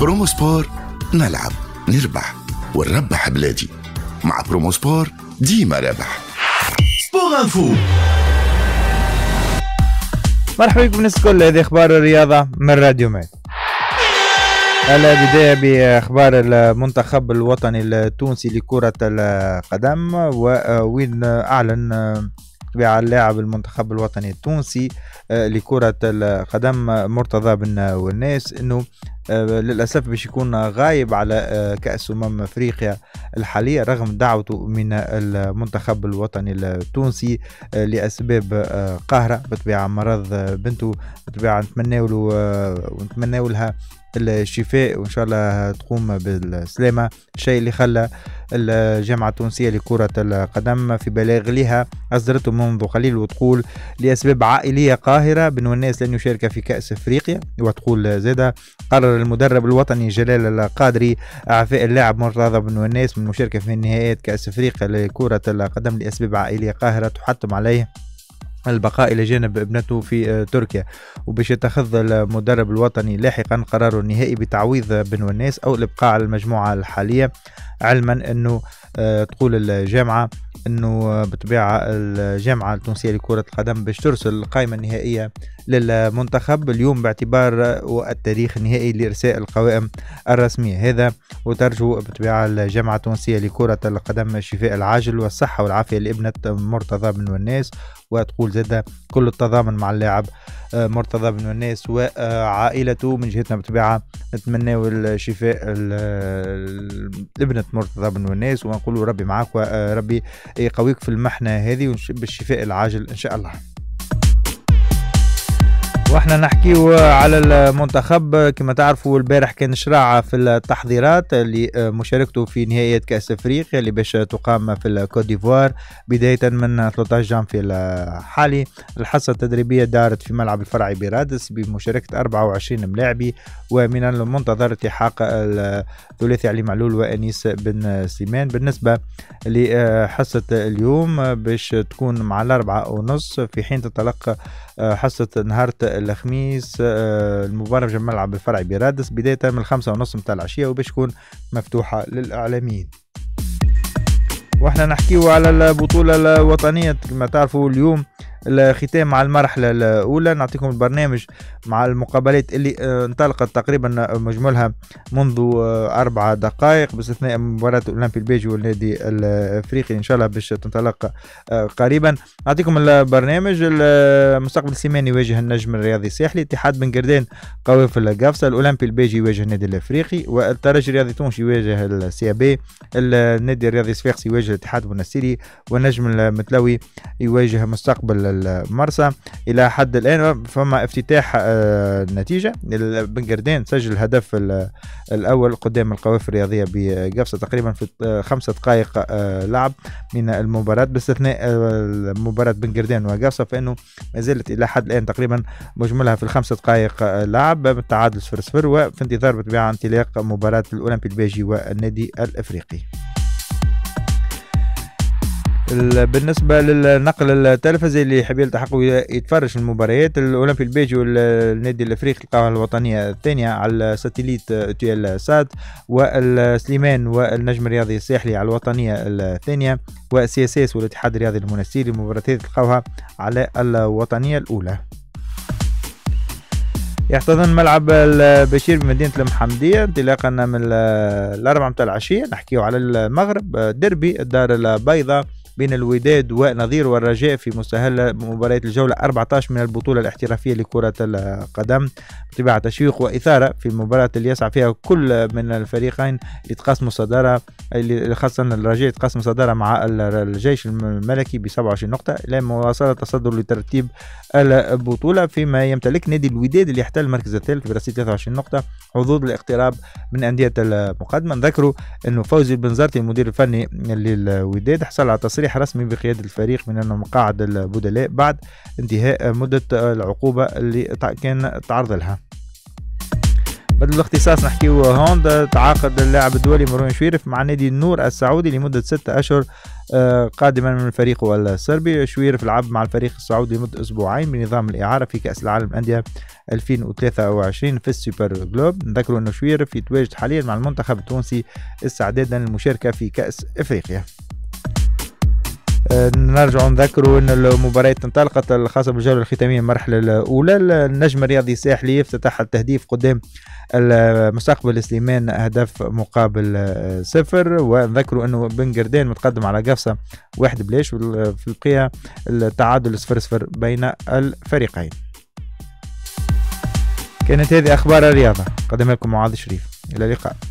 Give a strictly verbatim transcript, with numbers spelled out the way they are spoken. برومو سبور، نلعب نربح ونربح بلادي. مع برومو سبور ديما رابح. سبور انفو، مرحبا بكم الناس الكل، هذه اخبار الرياضه من راديو ميد. البداية باخبار المنتخب الوطني التونسي لكرة القدم، وين اعلن تبع اللاعب المنتخب الوطني التونسي لكرة القدم مرتضى بن وناس انه للأسف باش يكون غايب على كأس أمم أفريقيا الحالية رغم دعوته من المنتخب الوطني التونسي لأسباب قاهرة بطبيعة مرض بنته. بطبيعة نتمناو له ونتمناو لها الشفاء وإن شاء الله تقوم بالسلامة، الشيء اللي خلى الجامعة التونسية لكرة القدم في بلاغ لها أصدرته منذ قليل وتقول لأسباب عائلية قاهرة بن وناس لن يشارك في كأس أفريقيا. وتقول زادة قرر المدرب الوطني جلال القادري إعفاء اللاعب مرتضى بن وناس من المشاركة في نهائيات كأس أفريقيا لكرة القدم لأسباب عائلية قاهرة تحتم عليه البقاء الى جانب ابنته في تركيا. وباش يتخذ المدرب الوطني لاحقا قراره النهائي بتعويض بن وناس او الابقاء على المجموعه الحاليه، علما انه تقول الجامعه انه بطبيعه الجامعه التونسيه لكره القدم باش ترسل القائمه النهائيه للمنتخب اليوم باعتبار والتاريخ النهائي لارساء القوائم الرسميه هذا. وترجو بطبيعه الجامعه التونسيه لكره القدم الشفاء العاجل والصحه والعافيه لابنه مرتضى بن وناس. وتقول زادة كل التضامن مع اللاعب مرتضى بن وناس وعائلته. من جهتنا بطبيعة نتمناو الشفاء لابنة مرتضى بن وناس ونقولوا ربي معاك وربي يقويك في المحنة هذه بالشفاء العاجل إن شاء الله. واحنا نحكيو على المنتخب، كما تعرفوا البارح كان شراعة في التحضيرات لمشاركته في نهائيات كأس أفريقيا اللي باش تقام في الكوت ديفوار بداية من ثلاثة عشر جانفي الحالي. الحصة التدريبية دارت في ملعب الفرعي برادس بمشاركة أربعة وعشرين ملاعبي، ومن المنتظر التحاق الثلاثي علي معلول وأنيس بن سليمان. بالنسبة لحصة اليوم باش تكون مع الأربعة ونص، في حين تتلقى حصة نهار الخميس المباراة في ملعب الفرعي برادس بداية من الخمسة ونص متاع العشية وباش تكون مفتوحة للإعلاميين. واحنا نحكيو على البطولة الوطنية، كما تعرفوا اليوم الختام مع المرحلة الأولى. نعطيكم البرنامج مع المقابلات اللي انطلقت تقريبا مجملها منذ أربع دقائق باستثناء مباراة أولمبي البيجي والنادي الأفريقي إن شاء الله باش تنطلق قريبا. نعطيكم البرنامج. المستقبل السيماني يواجه النجم الرياضي الساحلي، اتحاد بن قردان قوافل القفصة، الأولمبي البيجي يواجه النادي الأفريقي، والترجي الرياضي التونسي يواجه السيابي، النادي الرياضي الصفاقسي يواجه الاتحاد بنسيري، والنجم المتلوي يواجه مستقبل المرسى. الى حد الان فما افتتاح النتيجه، بن قردان سجل هدف الاول قدام القوافل الرياضيه بقفصه تقريبا في خمسة دقائق لعب من المباراه. باستثناء مباراه بن قردان وقفصه فانه ما زالت الى حد الان تقريبا مجملها في الخمسة دقائق لعب بالتعادل صفر صفر، وفي انتظار بطبيعه انطلاق مباراه الاولمبي البيجي والنادي الافريقي. بالنسبة للنقل التلفزي اللي يحب يلتحق ويتفرج المباريات، الأولمبي البيجي والنادي الأفريقي القناة الوطنية الثانية على ساتيليت تيال سات، والسليمان والنجم الرياضي الساحلي على الوطنية الثانية، وسي اس اس والاتحاد الرياضي المنسيري المباريات تلقاوها على الوطنية الأولى. يحتضن ملعب البشير بمدينة المحمدية انطلاقا من الأربعة متاع العشية. نحكيو على المغرب، ديربي الدار البيضاء بين الوداد ونظير والرجاء في مستهل مباريات الجولة أربعة عشر من البطولة الاحترافية لكرة القدم. بطبيعة تشويق وإثارة في المباراة اللي يسعى فيها كل من الفريقين لتقاسموا الصدارة، خاصة الرجاء يتقاسم الصدارة مع الجيش الملكي ب سبعة وعشرين نقطة إلى مواصلة التصدر لترتيب البطولة، فيما يمتلك نادي الوداد اللي يحتل المركز الثالث برصيد ثلاثة وعشرين نقطة حظوظ الاقتراب من أندية المقدمة. نذكروا أنه فوزي البنزرتي المدير الفني للوداد حصل على تصريح رسمي بقيادة الفريق من مقاعد البدلاء بعد انتهاء مدة العقوبة اللي كان تعرض لها. بدل الاختصاص نحكيو هوندا. تعاقد اللاعب الدولي مروان شويرف مع نادي النور السعودي لمدة ستة أشهر قادما من فريقه الصربي. شويرف لعب مع الفريق السعودي لمدة أسبوعين بنظام الإعارة في كأس العالم الأندية ألفين وثلاثة وعشرين في السوبر جلوب. نذكر أن شويرف يتواجد حاليا مع المنتخب التونسي استعدادا للمشاركة في كأس أفريقيا. نرجع نذكروا ان المباريات انطلقت الخاصه بالجوله الختاميه المرحله الاولى. النجم الرياضي الساحلي افتتح التهديف قدام المستقبل سليمان اهداف مقابل صفر. ونذكروا انه بن قردان متقدم على قفصه واحد بلاش، وفي البقيه التعادل صفر صفر بين الفريقين. كانت هذه اخبار الرياضه، قدمها لكم معاذ الشريف، الى اللقاء.